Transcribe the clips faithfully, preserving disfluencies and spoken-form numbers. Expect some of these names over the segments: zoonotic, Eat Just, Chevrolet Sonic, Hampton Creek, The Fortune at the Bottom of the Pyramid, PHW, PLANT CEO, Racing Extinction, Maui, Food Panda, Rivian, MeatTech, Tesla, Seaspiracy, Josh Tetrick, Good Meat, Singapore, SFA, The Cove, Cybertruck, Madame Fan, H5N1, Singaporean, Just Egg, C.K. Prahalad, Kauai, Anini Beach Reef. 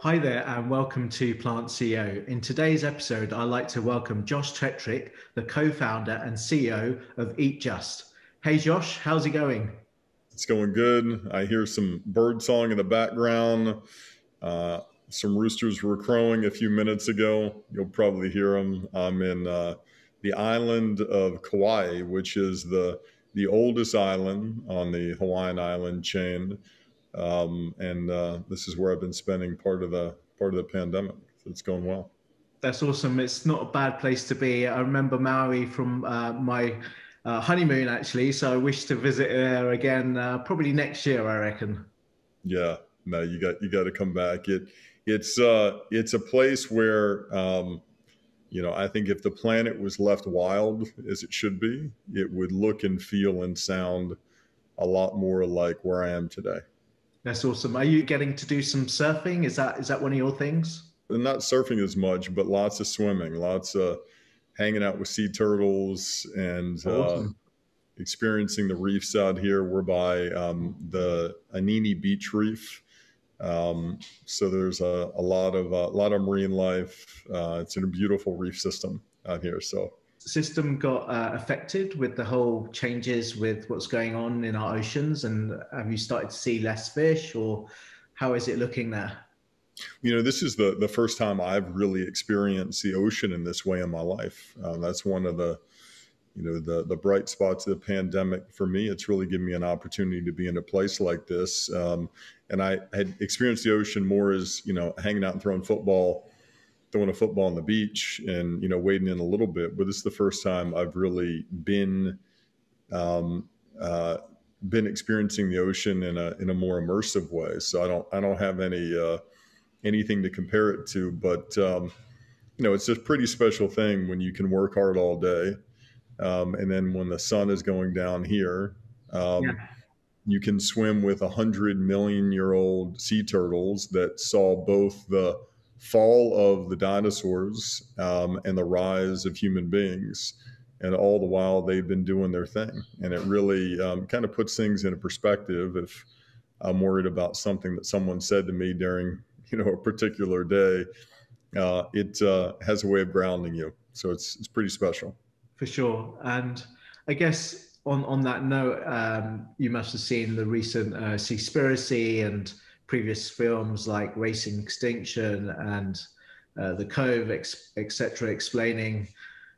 Hi there and welcome to PLANT C E O. In today's episode, I'd like to welcome Josh Tetrick, the co-founder and C E O of Eat Just. Hey Josh, how's it going? It's going good. I hear some bird song in the background. Uh, some roosters were crowing a few minutes ago. You'll probably hear them. I'm in uh, the island of Kauai, which is the, the oldest island on the Hawaiian island chain. Um, and uh, this is where I've been spending part of the part of the pandemic. So it's going well. That's awesome. It's not a bad place to be. I remember Maui from uh, my uh, honeymoon, actually. So I wish to visit there again, uh, probably next year, I reckon. Yeah, no, you got you got to come back. It it's uh, it's a place where um, you know, I think if the planet was left wild as it should be, it would look and feel and sound a lot more like where I am today. That's awesome. Are you getting to do some surfing? Is that is that one of your things? Not surfing as much, but lots of swimming, lots of hanging out with sea turtles and awesome. uh, experiencing the reefs out here. We're by um, the Anini Beach Reef, um, so there's a, a lot of a lot of marine life. Uh, it's in a beautiful reef system out here. So system got uh, affected with the whole changes with what's going on in our oceans, and have you started to see less fish, or how is it looking there? You know, this is the the first time I've really experienced the ocean in this way in my life. Um, that's one of the, you know, the the bright spots of the pandemic for me. It's really given me an opportunity to be in a place like this, um, and I had experienced the ocean more as, you know, hanging out and throwing football. Throwing a football on the beach and, you know, wading in a little bit, but this is the first time I've really been, um, uh, been experiencing the ocean in a, in a more immersive way. So I don't, I don't have any, uh, anything to compare it to, but, um, you know, it's a pretty special thing when you can work hard all day. Um, and then when the sun is going down here, um, yeah. you can swim with a hundred million year old sea turtles that saw both the fall of the dinosaurs um, and the rise of human beings, and all the while they've been doing their thing. And it really um, kind of puts things into perspective. If I'm worried about something that someone said to me during, you know, a particular day, uh, it uh, has a way of grounding you. So it's it's pretty special. For sure. And I guess on on that note, um, you must have seen the recent uh, Seaspiracy and previous films like Racing Extinction and uh, The Cove, et cetera, explaining,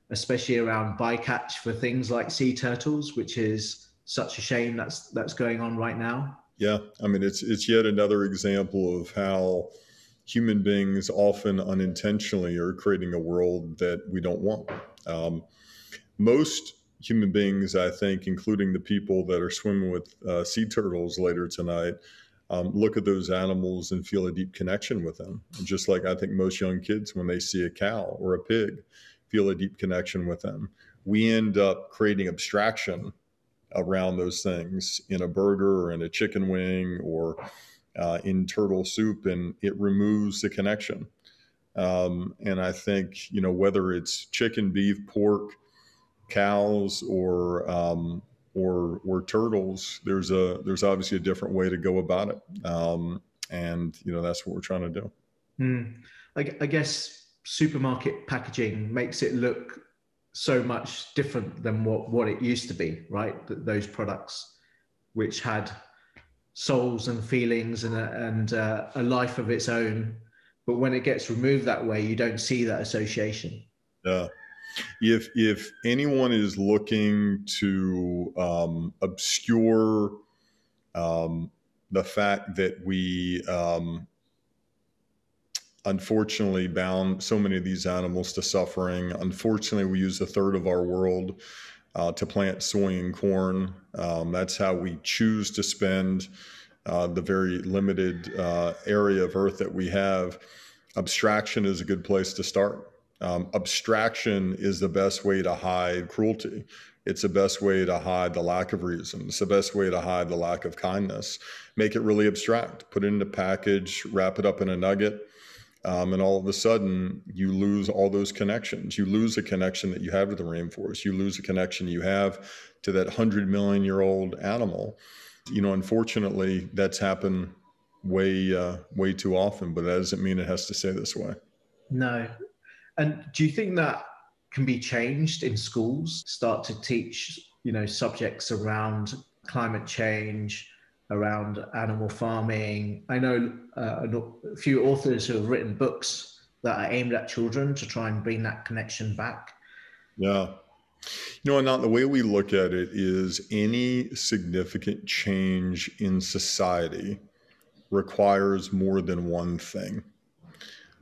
especially around bycatch for things like sea turtles, which is such a shame that's that's going on right now. Yeah, I mean, it's it's yet another example of how human beings often unintentionally are creating a world that we don't want. Um, most human beings, I think, including the people that are swimming with uh, sea turtles later tonight, Um, look at those animals and feel a deep connection with them. And just like I think most young kids, when they see a cow or a pig, feel a deep connection with them. We end up creating abstraction around those things in a burger or in a chicken wing or uh, in turtle soup, and it removes the connection. Um, and I think, you know, whether it's chicken, beef, pork, cows, or um, Or, or turtles, there's a there's obviously a different way to go about it, um, and you know that's what we're trying to do. Mm. I, I guess supermarket packaging makes it look so much different than what what it used to be, right? That those products, which had souls and feelings and a, and a, a life of its own, but when it gets removed that way, you don't see that association. Yeah. If if anyone is looking to um, obscure um, the fact that we um, unfortunately bound so many of these animals to suffering, unfortunately we use a third of our world uh, to plant soy and corn. Um, that's how we choose to spend uh, the very limited uh, area of earth that we have. Abstraction is a good place to start. Um, abstraction is the best way to hide cruelty. It's the best way to hide the lack of reason. It's the best way to hide the lack of kindness. Make it really abstract. Put it in a package, wrap it up in a nugget, um, and all of a sudden you lose all those connections. You lose a connection that you have to the rainforest. You lose a connection you have to that hundred million year old animal. You know, unfortunately, that's happened way, uh, way too often, but that doesn't mean it has to stay this way. No. And do you think that can be changed in schools? Start to teach, you know, subjects around climate change, around animal farming. I know uh, a few authors who have written books that are aimed at children to try and bring that connection back. Yeah. You know, Anant, the way we look at it is any significant change in society requires more than one thing.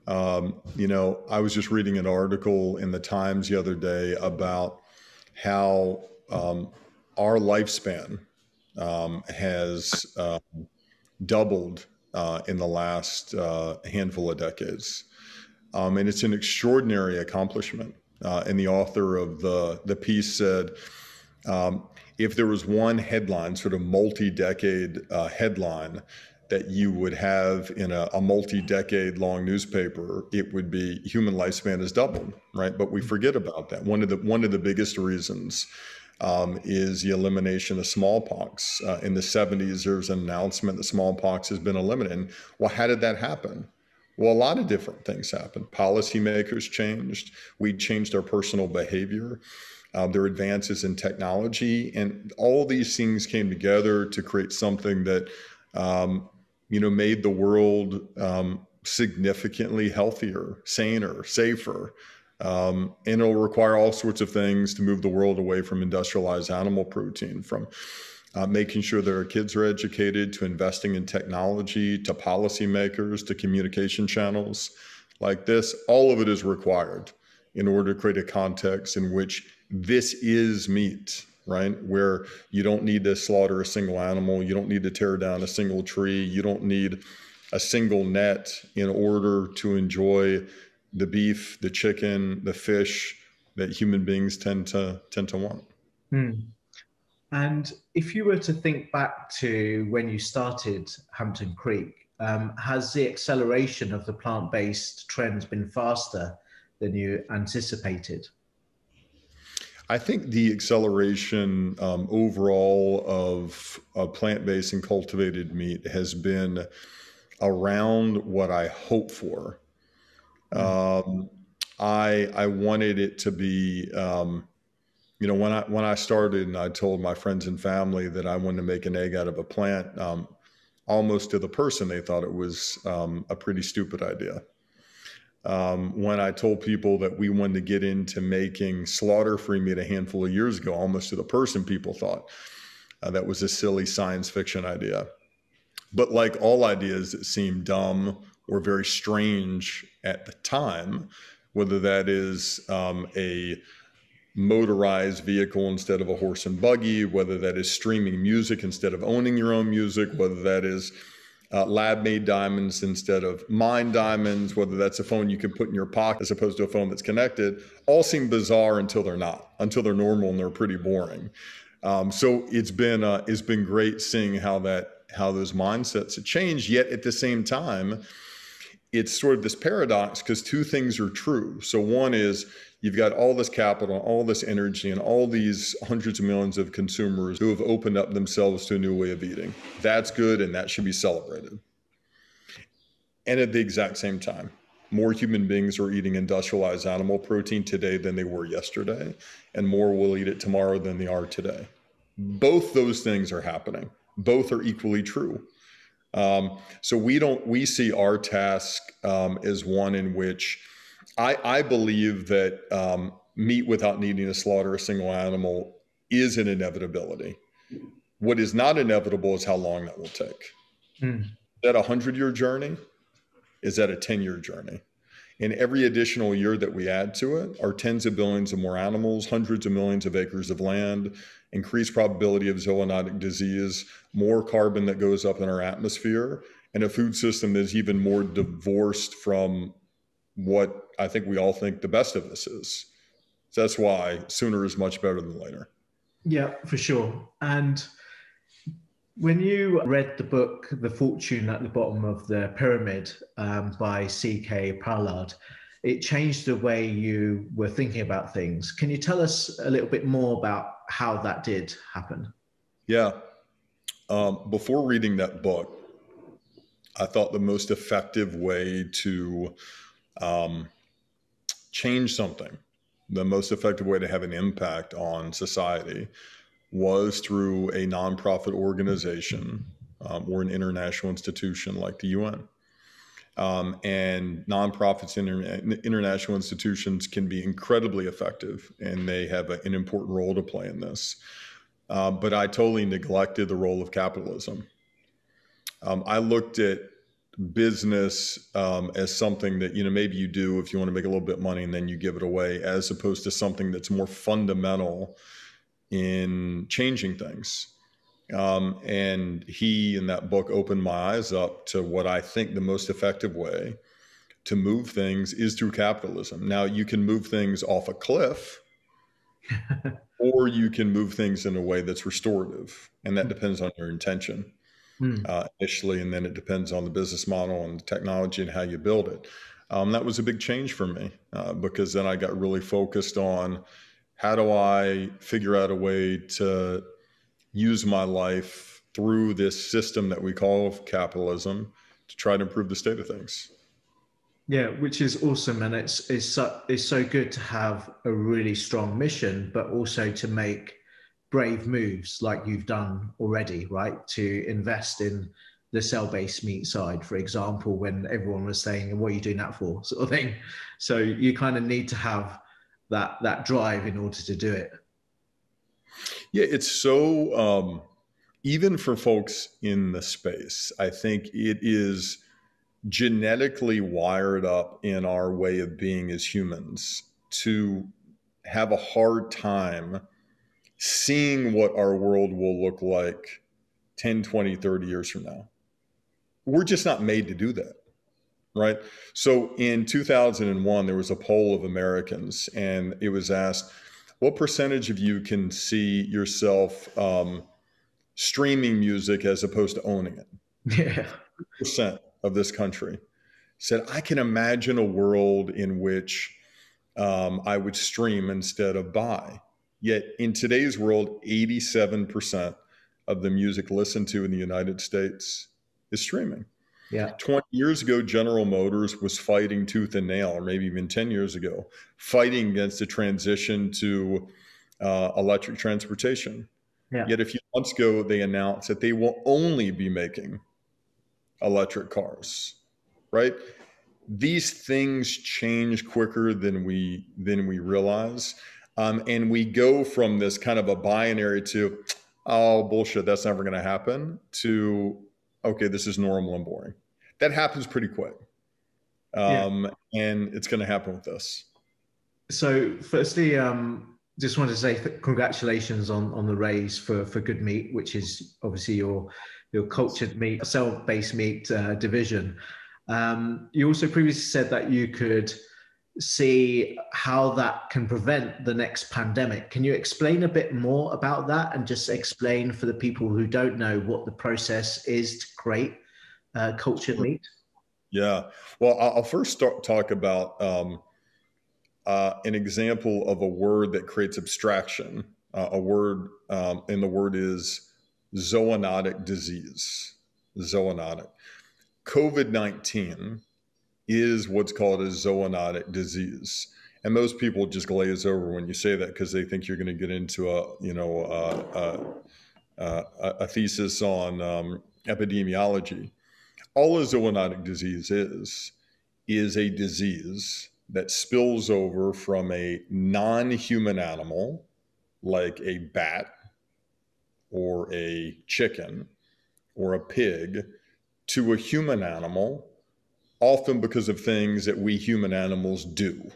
Um, you know, I was just reading an article in the Times the other day about how um, our lifespan um, has uh, doubled uh, in the last uh, handful of decades. Um, and it's an extraordinary accomplishment. Uh, and the author of the, the piece said, um, if there was one headline, sort of multi-decade uh, headline that you would have in a, a multi-decade long newspaper, it would be human lifespan is doubled, right? But we forget about that. One of the, one of the biggest reasons um, is the elimination of smallpox. Uh, in the seventies, there was an announcement that smallpox has been eliminated. Well, how did that happen? Well, a lot of different things happened. Policymakers changed. We changed our personal behavior. Uh, there were advances in technology. And all these things came together to create something that, um, you know, made the world um, significantly healthier, saner, safer. Um, and it'll require all sorts of things to move the world away from industrialized animal protein, from Uh, making sure that our kids are educated, to investing in technology, to policymakers, to communication channels like this. All of it is required in order to create a context in which this is meat, right? Where you don't need to slaughter a single animal. You don't need to tear down a single tree. You don't need a single net in order to enjoy the beef, the chicken, the fish that human beings tend to, tend to want. Hmm. And if you were to think back to when you started Hampton Creek, um, has the acceleration of the plant-based trends been faster than you anticipated? I think the acceleration um, overall of, of plant-based and cultivated meat has been around what I hope for. Mm-hmm. Um, I, I wanted it to be... Um, You know, when I when I started and I told my friends and family that I wanted to make an egg out of a plant, um, almost to the person, they thought it was um, a pretty stupid idea. Um, when I told people that we wanted to get into making slaughter-free meat a handful of years ago, almost to the person, people thought uh, that was a silly science fiction idea. But like all ideas that seem dumb or very strange at the time, whether that is um, a motorized vehicle instead of a horse and buggy, whether that is streaming music instead of owning your own music, whether that is uh, lab-made diamonds instead of mined diamonds, whether that's a phone you can put in your pocket as opposed to a phone that's connected, all seem bizarre until they're not, until they're normal and they're pretty boring. Um, so it's been uh, it's been great seeing how that how those mindsets have changed. Yet at the same time, it's sort of this paradox because two things are true. So one is you've got all this capital, all this energy, and all these hundreds of millions of consumers who have opened up themselves to a new way of eating. That's good, and that should be celebrated. And at the exact same time, more human beings are eating industrialized animal protein today than they were yesterday, and more will eat it tomorrow than they are today. Both those things are happening. Both are equally true. Um, so we don't, we see our task um, as one in which I, I believe that um, meat without needing to slaughter a single animal is an inevitability. What is not inevitable is how long that will take. Mm. Is that a hundred-year journey? Is that a ten-year journey? And every additional year that we add to it are tens of billions of more animals, hundreds of millions of acres of land, increased probability of zoonotic disease, more carbon that goes up in our atmosphere, and a food system that's even more divorced from what I think we all think the best of us is. So that's why sooner is much better than later. Yeah, for sure. And when you read the book, The Fortune at the Bottom of the Pyramid um, by C K Prahalad, it changed the way you were thinking about things. Can you tell us a little bit more about how that did happen? Yeah. Um, before reading that book, I thought the most effective way to um, change something, the most effective way to have an impact on society was through a nonprofit organization um, or an international institution like the U N. Um, and nonprofits, inter- international institutions can be incredibly effective, and they have a, an important role to play in this. Uh, but I totally neglected the role of capitalism. Um, I looked at business um, as something that, you know, maybe you do if you want to make a little bit of money and then you give it away, as opposed to something that's more fundamental in changing things. Um, and he, in that book, opened my eyes up to what I think the most effective way to move things is through capitalism. Now, you can move things off a cliff, or you can move things in a way that's restorative. And that depends on your intention uh, initially, and then it depends on the business model and the technology and how you build it. Um, that was a big change for me uh, because then I got really focused on how do I figure out a way to use my life through this system that we call capitalism to try to improve the state of things. Yeah, which is awesome. And it's, it's, so, it's so good to have a really strong mission, but also to make brave moves like you've done already, right? To invest in the cell-based meat side, for example, when everyone was saying, what are you doing that for, sort of thing. So you kind of need to have that, that drive in order to do it. Yeah, it's so, um, even for folks in the space, I think it is genetically wired up in our way of being as humans to have a hard time seeing what our world will look like ten, twenty, thirty years from now. We're just not made to do that, right? So in two thousand one, there was a poll of Americans, and it was asked, what percentage of you can see yourself um, streaming music as opposed to owning it? Yeah. Percent of this country said, I can imagine a world in which um, I would stream instead of buy. Yet in today's world, eighty-seven percent of the music listened to in the United States is streaming. Yeah. twenty years ago, General Motors was fighting tooth and nail, or maybe even ten years ago, fighting against the transition to uh, electric transportation. Yeah. Yet a few months ago, they announced that they will only be making electric cars, right? These things change quicker than we, than we realize. Um, and we go from this kind of a binary to, oh, bullshit, that's never going to happen, to, okay, this is normal and boring. That happens pretty quick. Um, yeah. And it's going to happen with this. So firstly, um, just wanted to say th- congratulations on, on the raise for, for Good Meat, which is obviously your, your cultured meat, cell-based meat uh, division. Um, you also previously said that you could see how that can prevent the next pandemic. Can you explain a bit more about that, and just explain for the people who don't know what the process is to create uh, cultured meat? Yeah, well, I'll first start, talk about um, uh, an example of a word that creates abstraction. Uh, a word, um, and the word is zoonotic disease. Zoonotic. COVID nineteen is what's called a zoonotic disease. And most people just glaze over when you say that because they think you're going to get into a, you know, a, a, a thesis on um, epidemiology. All a zoonotic disease is, is a disease that spills over from a non-human animal, like a bat or a chicken or a pig, to a human animal, often because of things that we human animals do.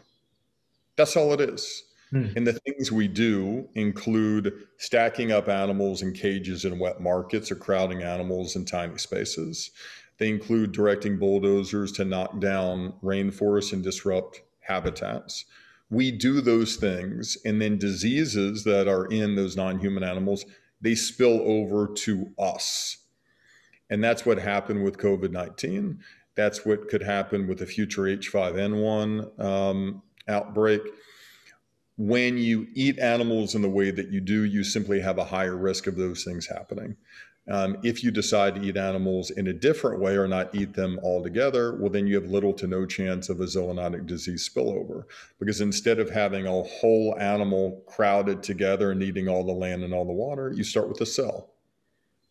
That's all it is. Hmm. And the things we do include stacking up animals in cages in wet markets or crowding animals in tiny spaces. They include directing bulldozers to knock down rainforests and disrupt habitats. We do those things, and then diseases that are in those non-human animals, they spill over to us. And that's what happened with COVID nineteen. That's what could happen with a future H five N one um, outbreak. When you eat animals in the way that you do, you simply have a higher risk of those things happening. Um, if you decide to eat animals in a different way or not eat them altogether, well, then you have little to no chance of a zoonotic disease spillover, because instead of having a whole animal crowded together and eating all the land and all the water, you start with a cell,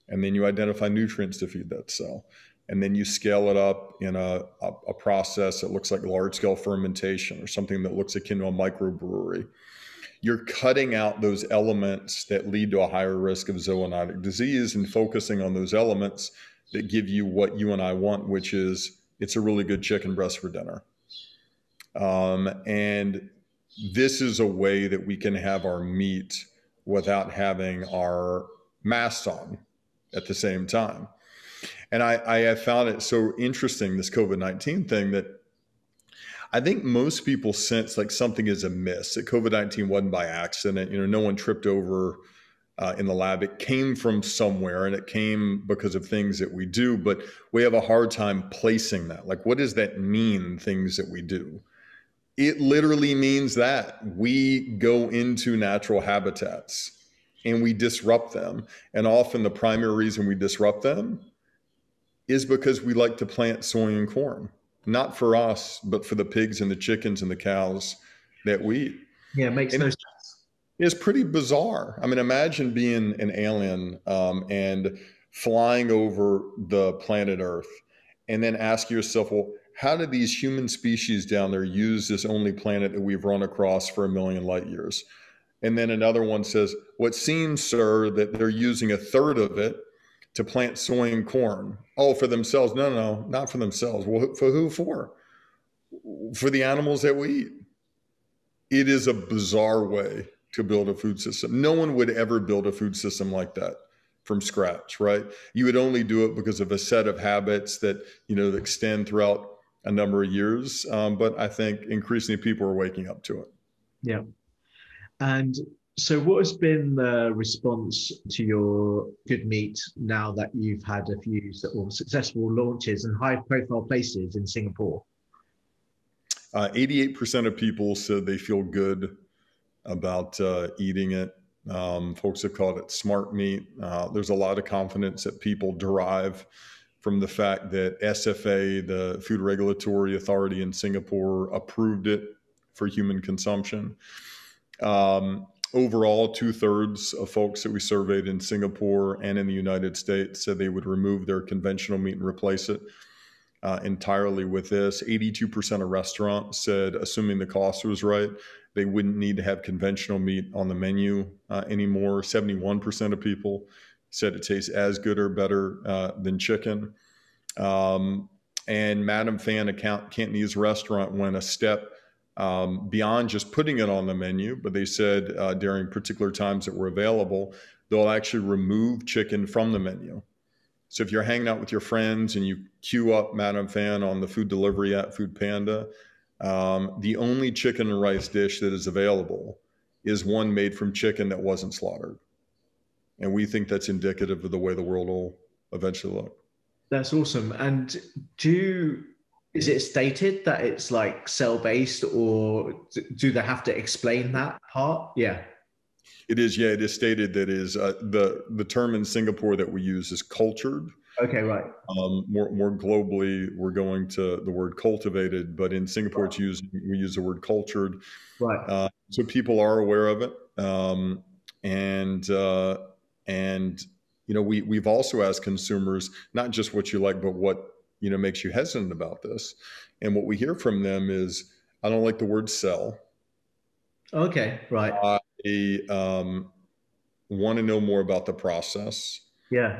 and then you identify nutrients to feed that cell. And then you scale it up in a, a, a process that looks like large-scale fermentation or something that looks akin to a microbrewery. You're cutting out those elements that lead to a higher risk of zoonotic disease and focusing on those elements that give you what you and I want, which is it's a really good chicken breast for dinner. Um, and this is a way that we can have our meat without having our masks on at the same time. And I, I have found it so interesting, this COVID nineteen thing, that I think most people sense like something is amiss, that COVID nineteen wasn't by accident. You know, no one tripped over uh, in the lab. It came from somewhere, and it came because of things that we do, but we have a hard time placing that. Like, what does that mean, things that we do? It literally means that we go into natural habitats and we disrupt them. And often the primary reason we disrupt them is because we like to plant soy and corn, not for us, but for the pigs and the chickens and the cows that we eat. Yeah, it makes no sense. It's pretty bizarre. I mean, imagine being an alien um, and flying over the planet Earth and then ask yourself, well, how did these human species down there use this only planet that we've run across for a million light years? And then another one says, well, it seems, sir, that they're using a third of it to plant soy and corn. Oh, for themselves? No, no, not for themselves. Well, for who for? For the animals that we eat. It is a bizarre way to build a food system. No one would ever build a food system like that from scratch, right? You would only do it because of a set of habits that, you know, extend throughout a number of years. Um, but I think increasingly people are waking up to it. Yeah. And so what has been the response to your Good Meat now that you've had a few successful launches and high-profile places in Singapore? eighty-eight percent of people said they feel good about uh, eating it. Um, folks have called it smart meat. Uh, there's a lot of confidence that people derive from the fact that S F A, the Food Regulatory Authority in Singapore, approved it for human consumption. Um, Overall, two-thirds of folks that we surveyed in Singapore and in the United States said they would remove their conventional meat and replace it uh, entirely with this. eighty-two percent of restaurants said, assuming the cost was right, they wouldn't need to have conventional meat on the menu uh, anymore. seventy-one percent of people said it tastes as good or better uh, than chicken. Um, and Madame Fan, a Cantonese restaurant, went a step Um, beyond just putting it on the menu, but they said uh, during particular times that were available, they'll actually remove chicken from the menu. So if you're hanging out with your friends and you queue up Madame Fan on the food delivery at Food Panda, um, the only chicken and rice dish that is available is one made from chicken that wasn't slaughtered. And we think that's indicative of the way the world will eventually look. That's awesome. And do Is it stated that it's like cell-based, or do they have to explain that part? Yeah. It is, yeah. It is stated that is uh, the, the term in Singapore that we use is cultured. Okay, right. Um, more, more globally, we're going to the word cultivated, but in Singapore, right, it's used, we use the word cultured. Right. Uh, so people are aware of it. Um, and, uh, and you know, we, we've also asked consumers, not just what you like, but what, you know, makes you hesitant about this. And what we hear from them is, I don't like the word sell. Okay, right. I um, want to know more about the process. Yeah.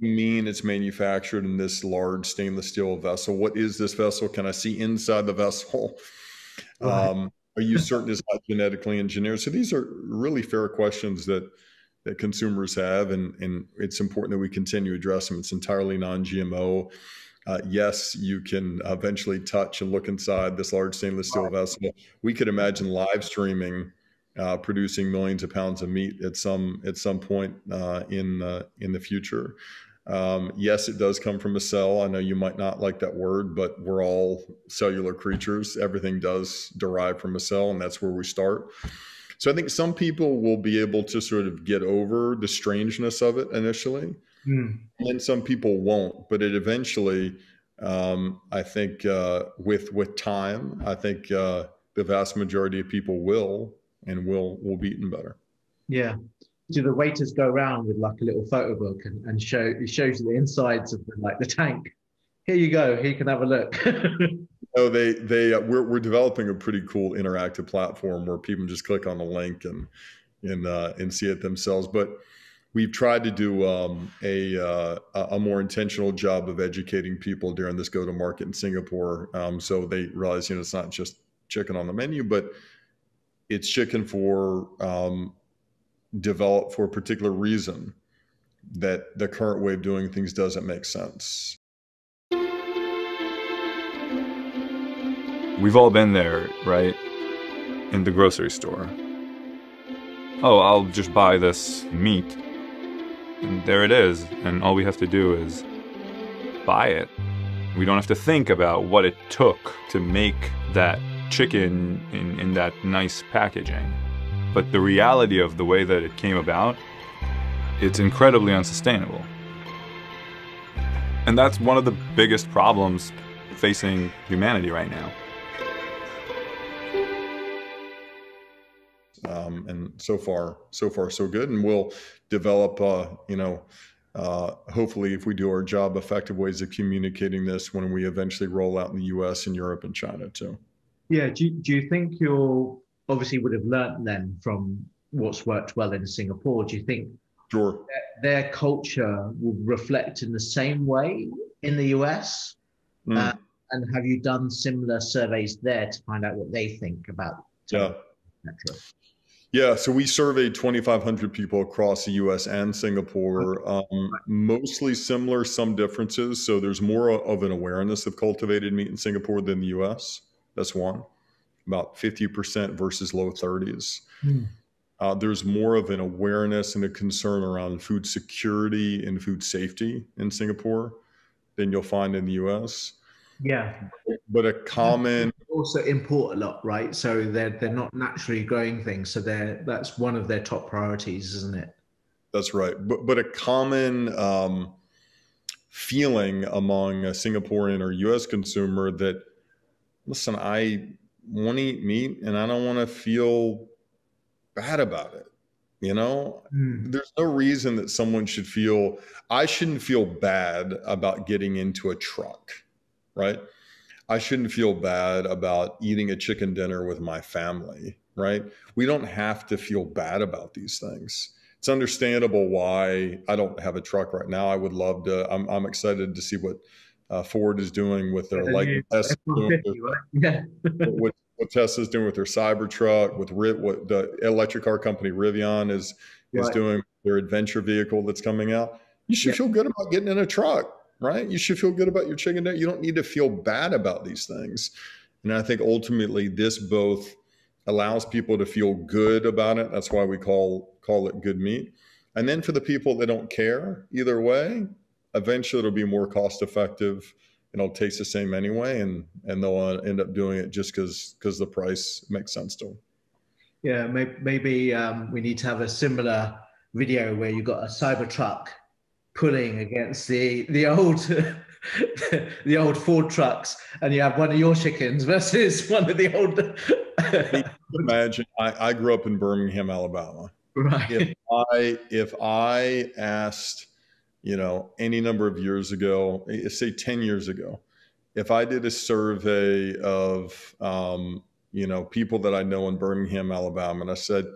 You mean it's manufactured in this large stainless steel vessel? What is this vessel? Can I see inside the vessel? Right. Um, are you certain it's not genetically engineered? So these are really fair questions that that consumers have, and, and it's important that we continue to address them. It's entirely non G M O. Uh, yes, you can eventually touch and look inside this large stainless steel vessel. We could imagine live streaming, uh, producing millions of pounds of meat at some at some point uh, in the in the future. Um, yes, it does come from a cell. I know you might not like that word, but we're all cellular creatures. Everything does derive from a cell, and that's where we start. So I think some people will be able to sort of get over the strangeness of it initially. Mm. And some people won't, but it eventually, um, I think uh, with with time, I think uh, the vast majority of people will and will will be eaten better. Yeah. Do the waiters go around with like a little photo book and, and show it shows you the insides of the, like the tank? Here you go. Here you can have a look. Oh, they they uh, we're we're developing a pretty cool interactive platform where people just click on a link and and uh, and see it themselves. But we've tried to do um, a uh, a more intentional job of educating people during this go to market in Singapore, um, so they realize you know it's not just chicken on the menu, but it's chicken for um, developed for a particular reason that the current way of doing things doesn't make sense. We've all been there, right? In the grocery store. Oh, I'll just buy this meat. And there it is. And all we have to do is buy it. We don't have to think about what it took to make that chicken in, in that nice packaging. But the reality of the way that it came about, it's incredibly unsustainable. And that's one of the biggest problems facing humanity right now. Um, and so far, so far, so good. And we'll develop, uh, you know, uh, hopefully, if we do our job, effective ways of communicating this when we eventually roll out in the U S and Europe and China too. Yeah. Do, do you think you'll obviously would have learned then from what's worked well in Singapore? Do you think sure. their, their culture will reflect in the same way in the U S? Mm. Uh, and have you done similar surveys there to find out what they think about it? Yeah. Yeah, so we surveyed twenty-five hundred people across the U S and Singapore, um, mostly similar, some differences. So there's more of an awareness of cultivated meat in Singapore than the U S. That's one, about fifty percent versus low thirties. Mm. Uh, there's more of an awareness and a concern around food security and food safety in Singapore than you'll find in the U S. Yeah, but a common they also import a lot, right? So they're they're not naturally growing things, so they're that's one of their top priorities, isn't it? That's right. But but a common um, feeling among a Singaporean or U S consumer that listen, I want to eat meat and I don't want to feel bad about it. You know, mm. there's no reason that someone should feel I shouldn't feel bad about getting into a truck. Right? I shouldn't feel bad about eating a chicken dinner with my family, right? We don't have to feel bad about these things. It's understandable why I don't have a truck right now. I would love to, I'm, I'm excited to see what uh, Ford is doing with their, like, Tesla, yeah. what, what Tesla's doing with their Cybertruck, with Riv, what the electric car company Rivian is, right. is doing their adventure vehicle that's coming out. You should yeah. feel good about getting in a truck. Right? You should feel good about your chicken dinner. You don't need to feel bad about these things. And I think ultimately this both allows people to feel good about it. That's why we call call it good meat. And then for the people that don't care either way, eventually it'll be more cost effective and it'll taste the same anyway. And, and they'll end up doing it just because because the price makes sense to them. Yeah, maybe, maybe um, we need to have a similar video where you've got a Cybertruck pulling against the the old the old Ford trucks, and you have one of your chickens versus one of the old. Imagine, I, I grew up in Birmingham, Alabama. Right. If I if I asked, you know, any number of years ago, say ten years ago, if I did a survey of um, you know people that I know in Birmingham, Alabama, and I said,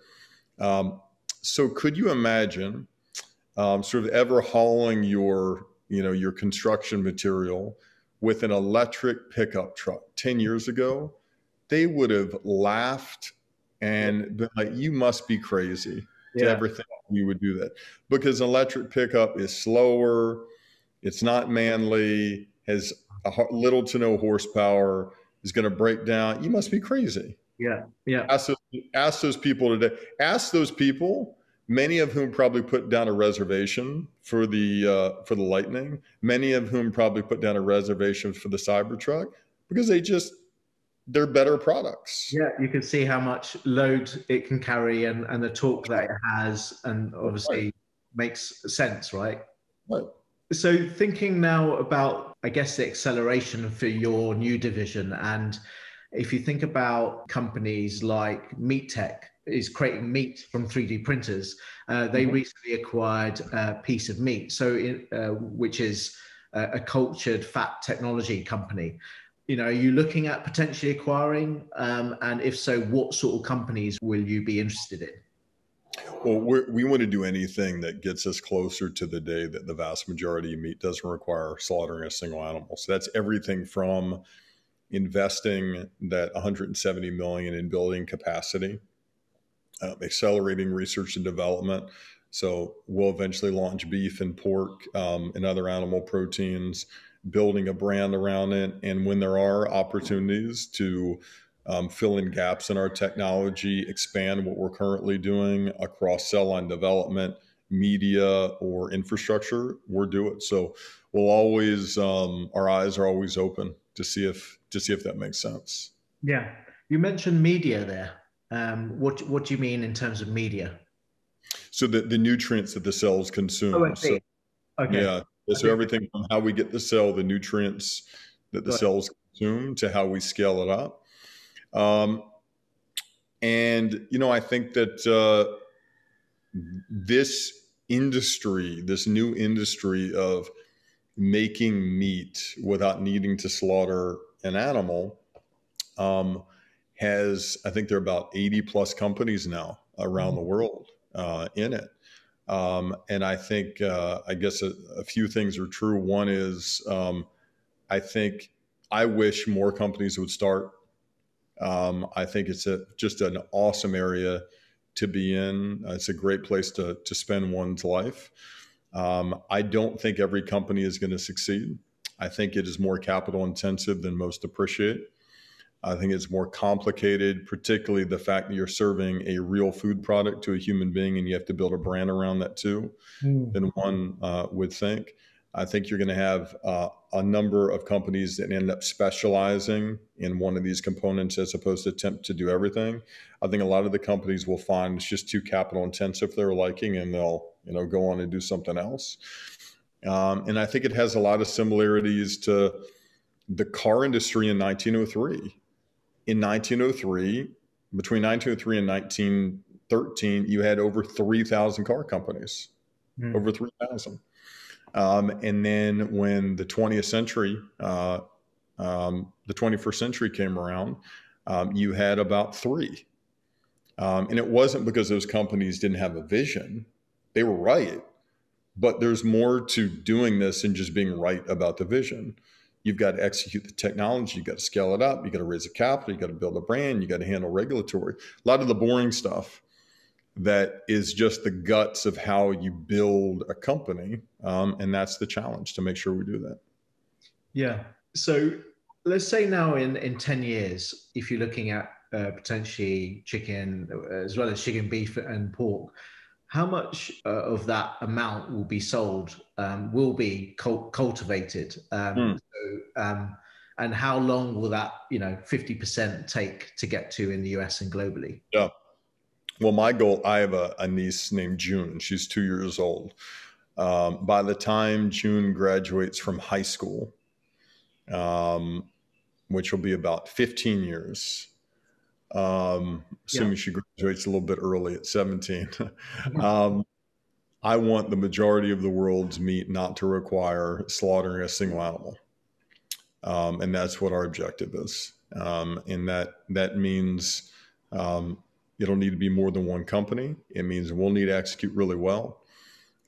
um, so could you imagine? Um, sort of ever hauling your, you know, your construction material with an electric pickup truck ten years ago, they would have laughed and been like, you must be crazy yeah. to ever think you would do that. Because electric pickup is slower, it's not manly, has a little to no horsepower, is going to break down. You must be crazy. Yeah, yeah. Ask those, ask those people today. Ask those people. Many of whom probably put down a reservation for the uh, for the Lightning. Many of whom probably put down a reservation for the Cybertruck because they just they're better products. Yeah, you can see how much load it can carry and and the torque that it has, and obviously right. makes sense, right? So thinking now about, I guess, the acceleration for your new division, and if you think about companies like MeatTech is creating meat from three D printers, uh, they mm-hmm. recently acquired a piece of meat, so it, uh, which is a, a cultured fat technology company. You know, are you looking at potentially acquiring? Um, and if so, what sort of companies will you be interested in? Well, we're, we want to do anything that gets us closer to the day that the vast majority of meat doesn't require slaughtering a single animal. So that's everything from investing that one hundred seventy million dollars in building capacity, um, accelerating research and development. So we'll eventually launch beef and pork um, and other animal proteins, building a brand around it. And when there are opportunities to um, fill in gaps in our technology, expand what we're currently doing across cell line development, media, or infrastructure, we'll do it. So we'll always, um, our eyes are always open to see if, to see if that makes sense. Yeah. You mentioned media there. Um, what, what do you mean in terms of media? So the, the nutrients that the cells consume. Oh, I see. So, okay. Yeah. So everything from how we get the cell, the nutrients that the cells consume, to how we scale it up. Um, and, you know, I think that uh, this industry, this new industry of making meat without needing to slaughter an animal um, has, I think there are about eighty plus companies now around mm-hmm. the world uh, in it. Um, and I think, uh, I guess a, a few things are true. One is, um, I think I wish more companies would start. Um, I think it's a, just an awesome area to be in. It's a great place to, to spend one's life. Um, I don't think every company is going to succeed. I think it is more capital intensive than most appreciate. I think it's more complicated, particularly the fact that you're serving a real food product to a human being and you have to build a brand around that too, mm. than one uh, would think. I think you're going to have uh, a number of companies that end up specializing in one of these components as opposed to attempt to do everything. I think a lot of the companies will find it's just too capital intensive for their liking, and they'll, you know, go on and do something else. Um, and I think it has a lot of similarities to the car industry in nineteen oh three. In nineteen oh three, between nineteen oh three and nineteen thirteen, you had over three thousand car companies, mm. over three thousand. Um, and then when the twentieth century, uh, um, the twenty-first century came around, um, you had about three. Um, and it wasn't because those companies didn't have a vision. They were right. But there's more to doing this than just being right about the vision. You've got to execute the technology. You've got to scale it up. You've got to raise the capital. You've got to build a brand. You've got to handle regulatory. A lot of the boring stuff that is just the guts of how you build a company. Um, and that's the challenge, to make sure we do that. Yeah. So let's say now in, in ten years, if you're looking at uh, potentially chicken, as well as chicken, beef and pork, how much uh, of that amount will be sold, um, will be cult- cultivated? Um, mm. so, um, and how long will that, you know, fifty percent take to get to in the U S and globally? Yeah. Well, my goal, I have a, a niece named June. She's two years old. Um, by the time June graduates from high school, um, which will be about fifteen years, Um, assuming yeah. she graduates a little bit early at seventeen. um, I want the majority of the world's meat not to require slaughtering a single animal. Um, and that's what our objective is. Um, and that, that means, um, it'll need to be more than one company. It means we'll need to execute really well.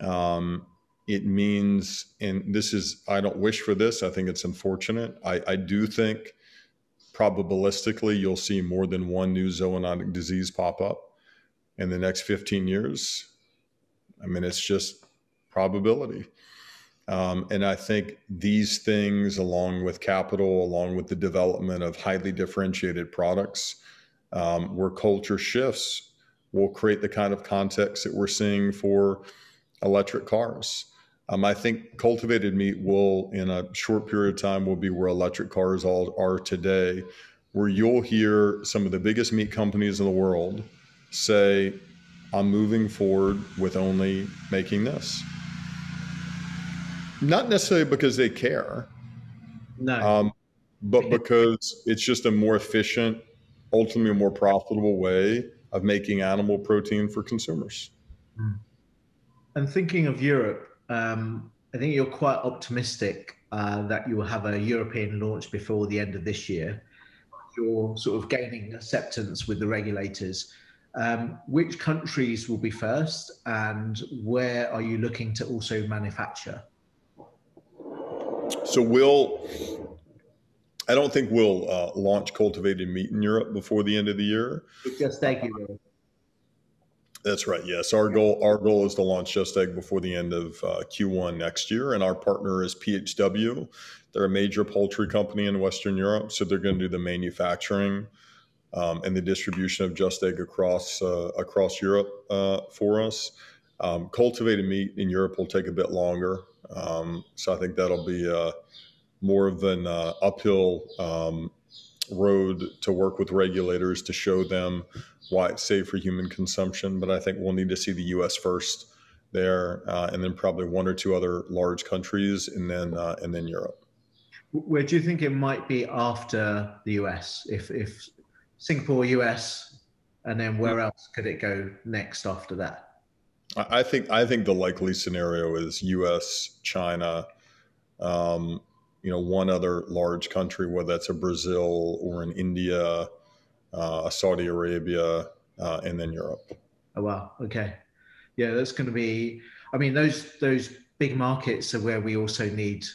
Um, it means, and this is, I don't wish for this. I think it's unfortunate. I, I do think probabilistically, you'll see more than one new zoonotic disease pop up in the next fifteen years. I mean, it's just probability. Um, and I think these things, along with capital, along with the development of highly differentiated products, um, where culture shifts, will create the kind of context that we're seeing for electric cars. Um, I think cultivated meat will, in a short period of time, will be where electric cars all are today, where you'll hear some of the biggest meat companies in the world say, I'm moving forward with only making this. Not necessarily because they care, no, um, but because it's just a more efficient, ultimately a more profitable way of making animal protein for consumers. And thinking of Europe, um, I think you're quite optimistic uh, that you will have a European launch before the end of this year. You're sort of gaining acceptance with the regulators. Um, which countries will be first, and where are you looking to also manufacture? So we'll, I don't think we'll uh, launch cultivated meat in Europe before the end of the year. It's Just Egg. Uh, that's right. Yes. Our goal, our goal is to launch Just Egg before the end of uh, Q one next year. And our partner is P H W. They're a major poultry company in Western Europe. So they're going to do the manufacturing um, and the distribution of Just Egg across, uh, across Europe uh, for us. Um, cultivated meat in Europe will take a bit longer. Um, so I think that'll be uh, more of an uh, uphill um, road to work with regulators to show them why it's safe for human consumption. But I think we'll need to see the U S first there, uh, and then probably one or two other large countries, and then uh, and then Europe. Where do you think it might be after the U S? If if Singapore, U S, and then where else could it go next after that? I think I think the likely scenario is U S, China, um, you know, one other large country, whether that's a Brazil or an India, uh, Saudi Arabia, uh, and then Europe. Oh wow! Okay, yeah, that's going to be. I mean, those those big markets are where we also need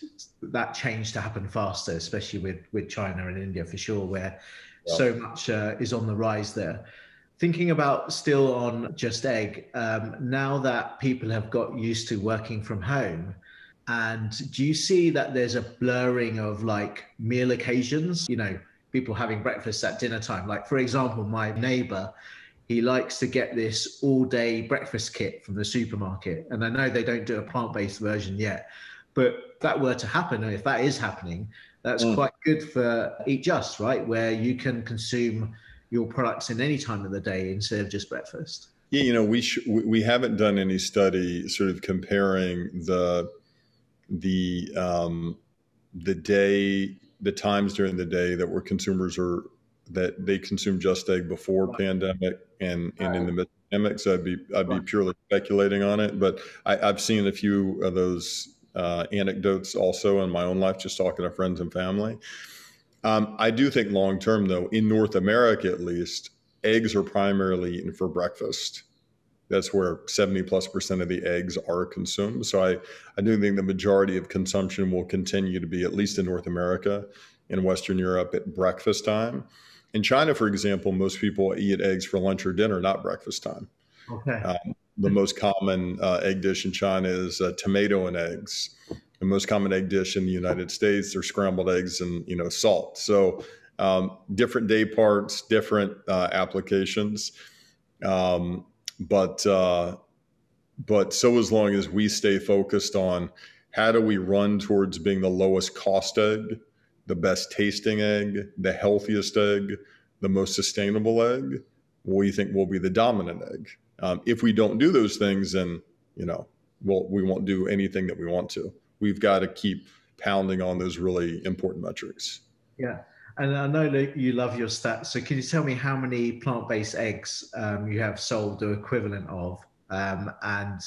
that change to happen faster, especially with with China and India for sure, where yeah. so much uh, is on the rise there. Thinking about still on Just Egg, um, now that people have got used to working from home, and do you see that there's a blurring of like meal occasions, you know, people having breakfast at dinner time? Like, for example, my neighbor, he likes to get this all day breakfast kit from the supermarket. And I know they don't do a plant-based version yet, but if that were to happen, and if that is happening, that's mm. quite good for Eat Just, right? Where you can consume your products in any time of the day instead of just breakfast. Yeah, you know, we sh we haven't done any study sort of comparing the the um, the day the times during the day that where consumers are that they consume Just Egg before right. pandemic and and right. in the pandemic. So I'd be I'd right. be purely speculating on it, but I, I've seen a few of those uh, anecdotes also in my own life, just talking to friends and family. Um, I do think long term, though, in North America at least, eggs are primarily eaten for breakfast. That's where seventy plus percent of the eggs are consumed. So I, I do think the majority of consumption will continue to be, at least in North America, in Western Europe, at breakfast time. In China, for example, most people eat eggs for lunch or dinner, not breakfast time. Okay. Um, the most common uh, egg dish in China is uh, tomato and eggs. The most common egg dish in the United States are scrambled eggs and, you know, salt. So um, different day parts, different uh, applications. Um, but uh, but so as long as we stay focused on how do we run towards being the lowest cost egg, the best tasting egg, the healthiest egg, the most sustainable egg, we think will be the dominant egg. Um, if we don't do those things, then, you know, we'll, we won't do anything that we want to. We've got to keep pounding on those really important metrics. Yeah. And I know that you love your stats. So can you tell me how many plant-based eggs um, you have sold the equivalent of um, and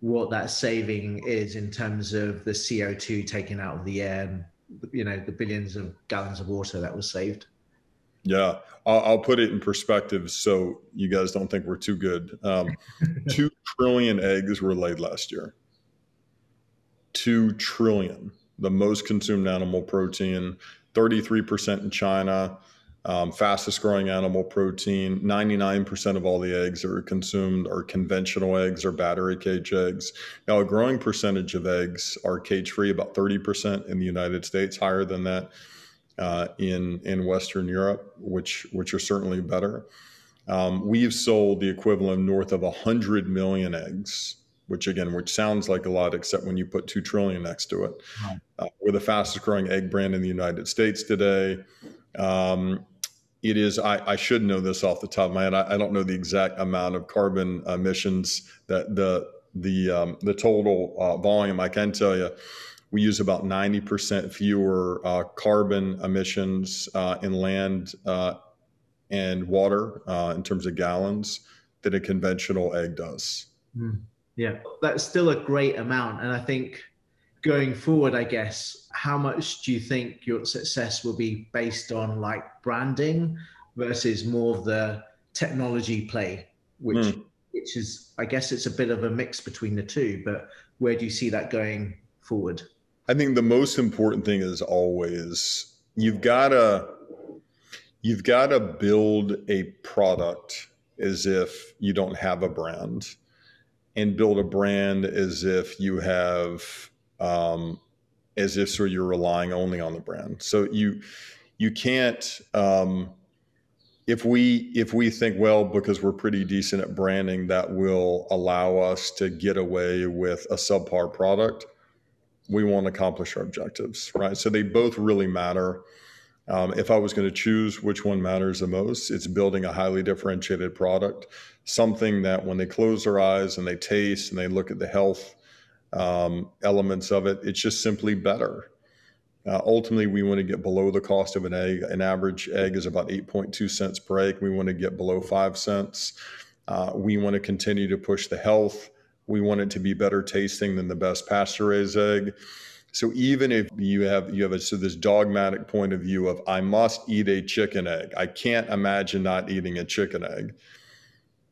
what that saving is in terms of the C O two taken out of the air and, you know, the billions of gallons of water that was saved? Yeah. I'll, I'll put it in perspective so you guys don't think we're too good. Um, two trillion eggs were laid last year. two trillion, the most consumed animal protein, thirty-three percent in China, um, fastest growing animal protein. ninety-nine percent of all the eggs that are consumed are conventional eggs or battery cage eggs. Now, a growing percentage of eggs are cage free, about thirty percent in the United States, higher than that uh, in, in Western Europe, which, which are certainly better. Um, we've sold the equivalent north of one hundred million eggs, which again, which sounds like a lot, except when you put two trillion next to it. Right. Uh, we're the fastest growing egg brand in the United States today. Um, it is, I, I should know this off the top of my head. I, I don't know the exact amount of carbon emissions that the, the, um, the total uh, volume. I can tell you We use about ninety percent fewer uh, carbon emissions uh, in land uh, and water uh, in terms of gallons than a conventional egg does. Mm. Yeah, that's still a great amount. And I think going forward, I guess, how much do you think your success will be based on like branding versus more of the technology play, which mm. which is, I guess it's a bit of a mix between the two, but where do you see that going forward? I think the most important thing is always, you've gotta, you've gotta build a product as if you don't have a brand, and build a brand as if you have, um, as if sort of you're relying only on the brand. So you, you can't, um, If we if we think, well, because we're pretty decent at branding, that will allow us to get away with a subpar product, we won't accomplish our objectives, right? So they both really matter. Um, if I was going to choose which one matters the most, it's building a highly differentiated product, something that when they close their eyes and they taste and they look at the health um, elements of it, it's just simply better. Uh, ultimately, we want to get below the cost of an egg. An average egg is about eight point two cents per egg. We want to get below five cents. Uh, we want to continue to push the health. We want it to be better tasting than the best pasture-raised egg. So even if you have you have a, so this dogmatic point of view of, I must eat a chicken egg, I can't imagine not eating a chicken egg,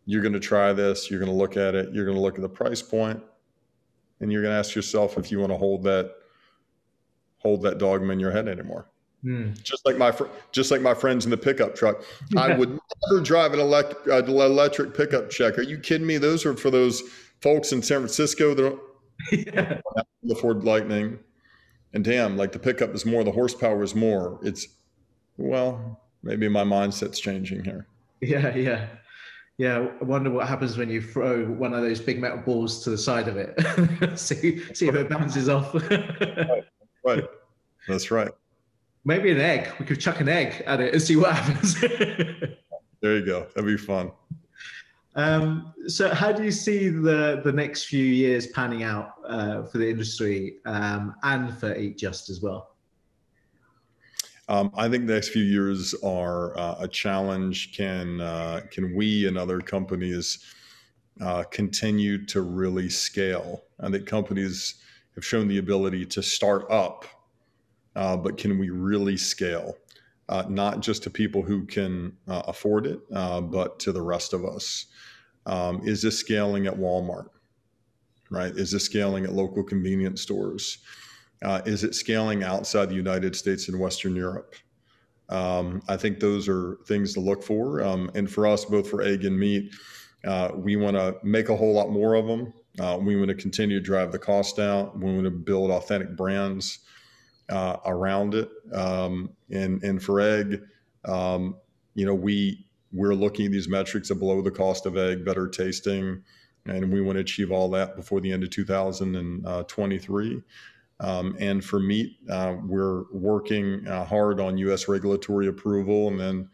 you're going to try this, you're going to look at it, you're going to look at the price point, and you're going to ask yourself if you want to hold that hold that dogma in your head anymore. Mm. Just like my, fr just like my friends in the pickup truck, I would never drive an elect electric pickup truck. Are you kidding me? Those are for those folks in San Francisco that don't yeah. the Ford Lightning. And damn, like the pickup is more, the horsepower is more. It's, well, maybe my mindset's changing here. Yeah, yeah. Yeah, I wonder what happens when you throw one of those big metal balls to the side of it. see, see if it bounces off. Right. Right. That's right. Maybe an egg. We could chuck an egg at it and see what happens. There you go. That'd be fun. Um, so how do you see the, the next few years panning out uh, for the industry um, and for Eat Just as well? Um, I think the next few years are uh, a challenge. Can, uh, can we and other companies uh, continue to really scale? I think companies have shown the ability to start up, uh, but can we really scale? Uh, not just to people who can uh, afford it, uh, but to the rest of us. Um, is this scaling at Walmart, right? Is this scaling at local convenience stores? Uh, is it scaling outside the United States and Western Europe? Um, I think those are things to look for. Um, and for us, both for egg and meat, uh, we want to make a whole lot more of them. Uh, we want to continue to drive the cost down. We want to build authentic brands uh, around it. Um, and, and for egg, um, you know, we, we're looking at these metrics of below the cost of egg, better tasting, and we want to achieve all that before the end of two thousand twenty-three. Um, and for meat, uh, we're working uh, hard on U S regulatory approval and then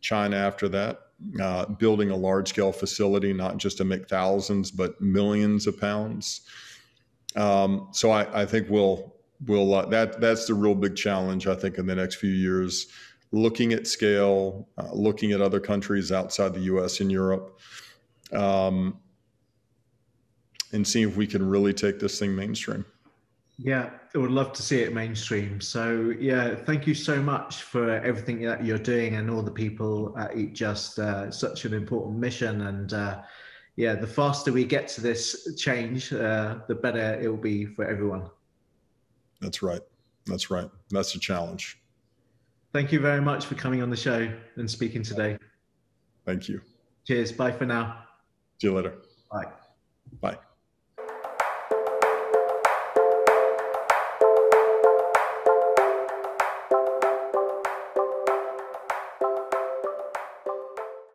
China after that. Uh, building a large-scale facility, not just to make thousands, but millions of pounds. Um, so I, I think we'll we'll uh, that that's the real big challenge, I think, in the next few years. Looking at scale, uh, looking at other countries outside the U S and Europe, um, and seeing if we can really take this thing mainstream. Yeah, I would love to see it mainstream. So yeah, thank you so much for everything that you're doing and all the people at Eat Just. Uh, such an important mission, and uh, yeah, the faster we get to this change, uh, the better it will be for everyone. That's right. That's right. That's a challenge. Thank you very much for coming on the show and speaking today. Thank you. Cheers. Bye for now. See you later. Bye. Bye.